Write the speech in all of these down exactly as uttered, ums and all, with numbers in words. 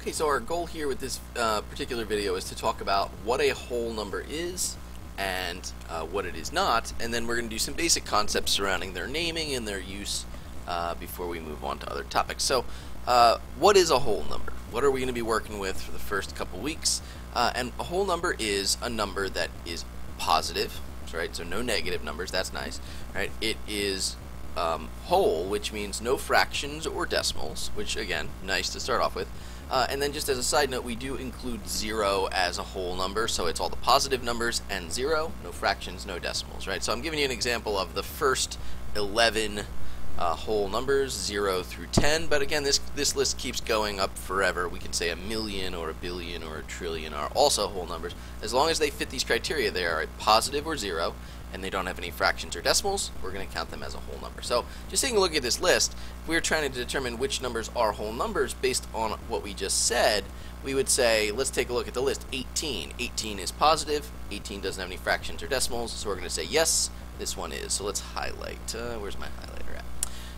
Okay, so our goal here with this uh, particular video is to talk about what a whole number is and uh, what it is not, and then we're going to do some basic concepts surrounding their naming and their use uh, before we move on to other topics. So uh, what is a whole number? What are we going to be working with for the first couple weeks? Uh, and a whole number is a number that is positive, right? So no negative numbers, that's nice, right? It is um, whole, which means no fractions or decimals, which again, nice to start off with. Uh, and then just as a side note, we do include zero as a whole number, so it's all the positive numbers and zero, no fractions, no decimals, right? So I'm giving you an example of the first eleven uh, whole numbers, zero through ten, but again, this, this list keeps going up forever. We can say a million or a billion or a trillion are also whole numbers. As long as they fit these criteria, they are a positive or zero, and they don't have any fractions or decimals, we're going to count them as a whole number. So just taking a look at this list, if we were trying to determine which numbers are whole numbers based on what we just said, we would say, let's take a look at the list, eighteen. eighteen is positive, eighteen doesn't have any fractions or decimals, so we're going to say yes, this one is. So let's highlight, uh, where's my highlighter at?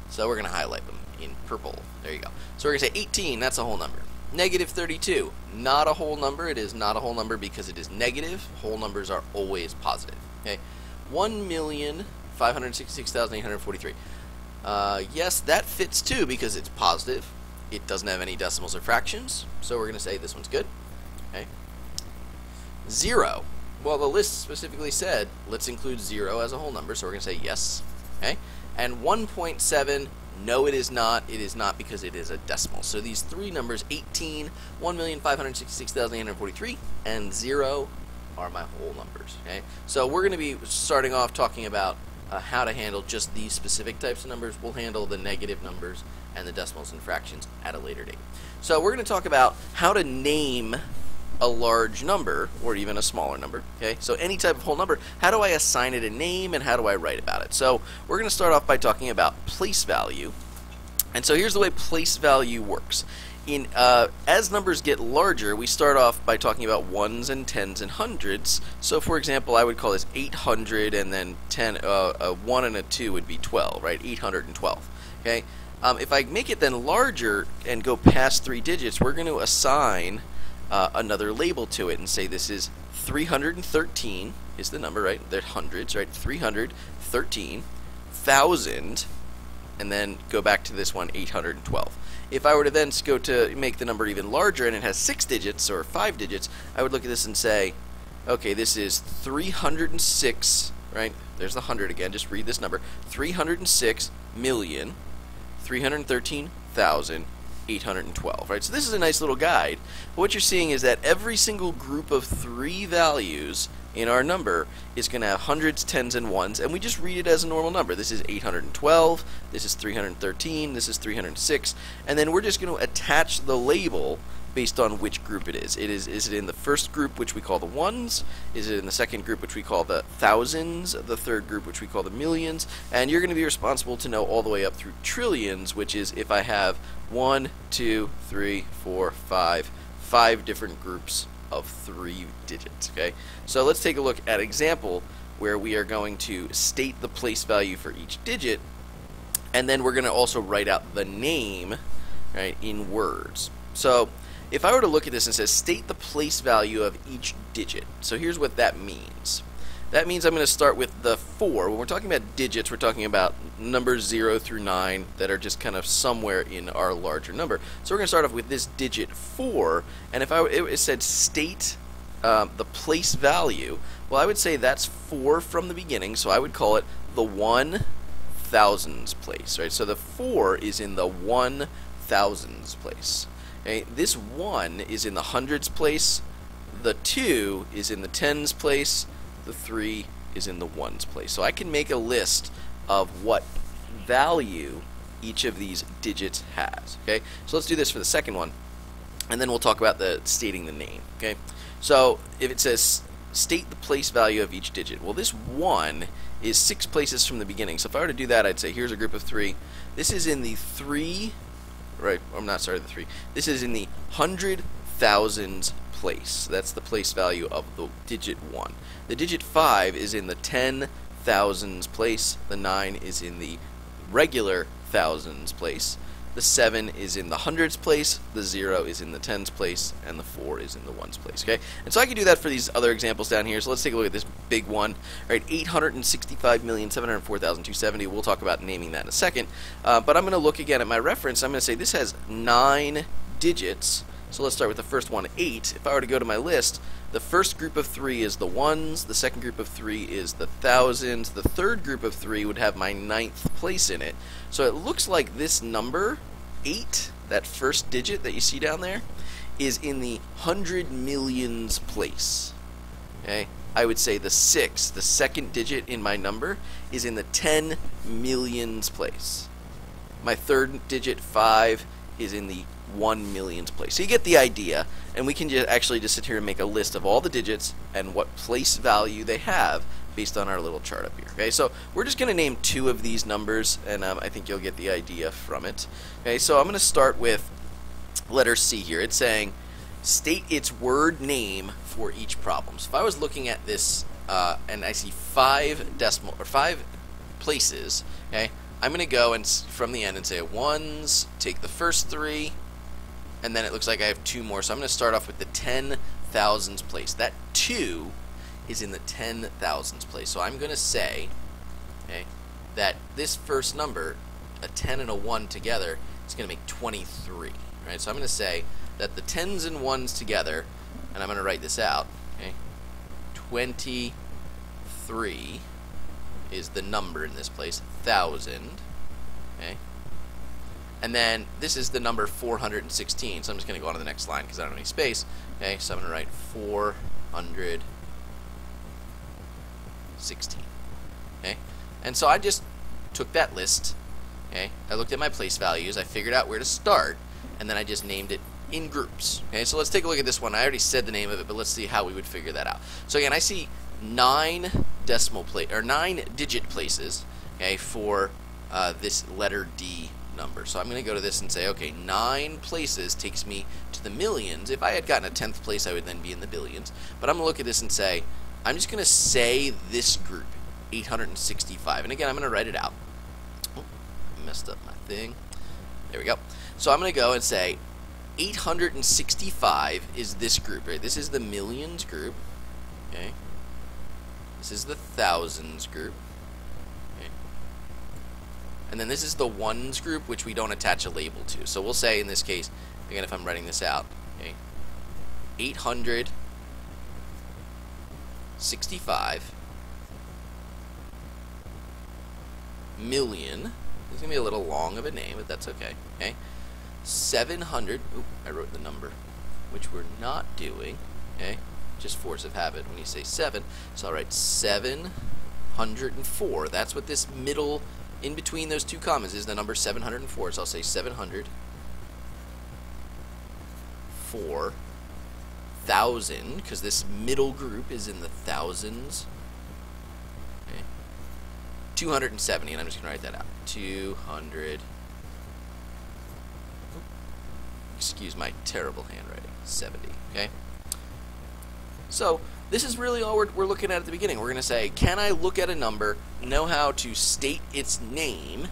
So we're going to highlight them in purple, there you go. So we're going to say eighteen, that's a whole number. Negative thirty-two, not a whole number, it is not a whole number because it is negative, whole numbers are always positive, okay? one million five hundred sixty-six thousand eight hundred forty-three. Uh, yes, that fits too because it's positive. It doesn't have any decimals or fractions, so we're going to say this one's good. Okay. Zero. Well, the list specifically said let's include zero as a whole number, so we're going to say yes. Okay. And one point seven. No, it is not. It is not because it is a decimal. So these three numbers, eighteen, one million five hundred sixty-six thousand eight hundred forty-three, and zero. Are my whole numbers. Okay, so we're going to be starting off talking about uh, how to handle just these specific types of numbers. We'll handle the negative numbers and the decimals and fractions at a later date. So we're going to talk about how to name a large number or even a smaller number. Okay, so any type of whole number, how do I assign it a name and how do I write about it? So we're going to start off by talking about place value. And so here's the way place value works. In, uh, as numbers get larger, we start off by talking about ones and tens and hundreds. So, for example, I would call this eight hundred, and then ten, uh, a one and a two would be twelve, right? eight hundred twelve. Okay. Um, if I make it then larger and go past three digits, we're going to assign uh, another label to it and say this is three hundred thirteen is the number, right? They're hundreds, right? three hundred thirteen, thousand, and then go back to this one, eight hundred twelve. If I were to then go to make the number even larger and it has six digits or five digits, I would look at this and say, okay, this is three hundred six, right? There's the one hundred again, just read this number. three hundred six million three hundred thirteen thousand eight hundred twelve, right? So this is a nice little guide. What you're seeing is that every single group of three values in our number is going to have hundreds, tens, and ones, and we just read it as a normal number. This is eight hundred twelve, this is three hundred thirteen, this is three hundred six, and then we're just going to attach the label based on which group it is. It is, is it in the first group, which we call the ones? Is it in the second group, which we call the thousands? The third group, which we call the millions? And you're going to be responsible to know all the way up through trillions, which is if I have one, two, three, four, five, five different groups of three digits, okay? So let's take a look at an example where we are going to state the place value for each digit, and then we're going to also write out the name, right, in words. So if I were to look at this and says state the place value of each digit, so here's what that means. That means I'm going to start with the four. When we're talking about digits, we're talking about numbers zero through nine that are just kind of somewhere in our larger number. So we're going to start off with this digit four, and if I, it said state um, the place value, well, I would say that's four from the beginning, so I would call it the one thousands place, right? So the four is in the one thousands place. Okay? This one is in the hundreds place, the two is in the tens place, the three is in the ones place. So I can make a list of what value each of these digits has. Okay, so let's do this for the second one, and then we'll talk about the stating the name. Okay, so if it says state the place value of each digit, well, this one is six places from the beginning. So if I were to do that, I'd say here's a group of three. This is in the three, right? I'm not sorry, the three. This is in the hundred thousands place. That's the place value of the digit one. The digit five is in the ten thousands place, the nine is in the regular thousands place, The seven is in the hundreds place, the zero is in the tens place, and the four is in the ones place. Okay, and so I can do that for these other examples down here. So let's take a look at this big one. All right, eight hundred sixty-five million seven hundred four thousand two hundred seventy. We'll talk about naming that in a second. Uh, but I'm going to look again at my reference. I'm going to say this has nine digits. So let's start with the first one, eight. If I were to go to my list, the first group of three is the ones, the second group of three is the thousands, the third group of three would have my ninth place in it. So it looks like this number, eight, that first digit that you see down there, is in the hundred millions place. Okay? I would say the six, the second digit in my number, is in the ten millions place. My third digit, five, is in the one million's place. So you get the idea, and we can just actually just sit here and make a list of all the digits and what place value they have based on our little chart up here. Okay, so we're just going to name two of these numbers, and um, I think you'll get the idea from it. Okay, so I'm going to start with letter C here. It's saying state its word name for each problem. So if I was looking at this uh, and I see five decimal or five places, okay, I'm going to go and from the end and say ones, take the first three, and then it looks like I have two more. So I'm going to start off with the ten thousands place. That two is in the ten thousands place. So I'm going to say, okay, that this first number, a ten and a one together, is going to make twenty-three. Right? So I'm going to say that the tens and ones together, and I'm going to write this out, okay, twenty-three is the number in this place, thousand. Okay? And then this is the number four hundred sixteen, so I'm just going to go on to the next line because I don't have any space. Okay, so I'm going to write four hundred sixteen. Okay, and so I just took that list. Okay, I looked at my place values, I figured out where to start, and then I just named it in groups. Okay, so let's take a look at this one. I already said the name of it, but let's see how we would figure that out. So again, I see nine decimal place or nine digit places. Okay, for uh, this letter D number. So I'm going to go to this and say, okay, nine places takes me to the millions. If I had gotten a tenth place, I would then be in the billions. But I'm going to look at this and say, I'm just going to say this group, eight hundred sixty-five. And again, I'm going to write it out. Oh, I messed up my thing. There we go. So I'm going to go and say eight hundred sixty-five is this group, right? This is the millions group. Okay. This is the thousands group. And then this is the ones group, which we don't attach a label to. So we'll say in this case, again, if I'm writing this out, okay, eight hundred sixty-five million. This is going to be a little long of a name, but that's okay. Okay, seven hundred. Oop, I wrote the number, which we're not doing. Okay, just force of habit when you say seven. So I'll write seven hundred four. That's what this middle. In between those two commas is the number seven hundred four, so I'll say seven hundred four thousand, because this middle group is in the thousands. Okay. two hundred seventy, and I'm just going to write that out. two hundred, excuse my terrible handwriting, seventy, okay? So this is really all we're, we're looking at at the beginning. We're going to say, can I look at a number, know how to state its name,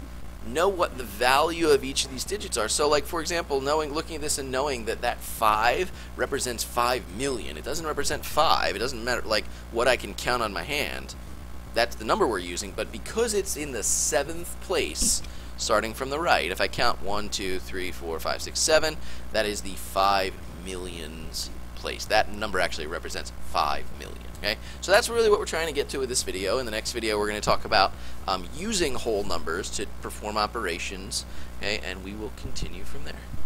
know what the value of each of these digits are? So, like, for example, knowing, looking at this and knowing that that five represents five million. It doesn't represent five. It doesn't matter, like, what I can count on my hand. That's the number we're using. But because it's in the seventh place, starting from the right, if I count one, two, three, four, five, six, seven, that is the five millions place. That number actually represents five million. Okay, so that's really what we're trying to get to with this video. In the next video, we're going to talk about um, using whole numbers to perform operations, okay, and we will continue from there.